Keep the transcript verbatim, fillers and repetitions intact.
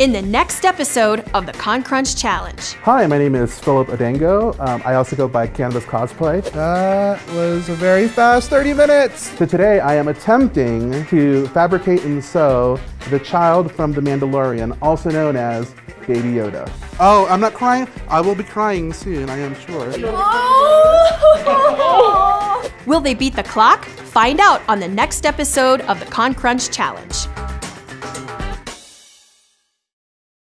in the next episode of the Con Crunch Challenge. Hi, my name is Philip Odango. Um, I also go by Canvas Cosplay. That was a very fast thirty minutes. So today I am attempting to fabricate and sew the child from The Mandalorian, also known as Baby Yoda. Oh, I'm not crying. I will be crying soon, I am sure. Oh! Will they beat the clock? Find out on the next episode of the Con Crunch Challenge.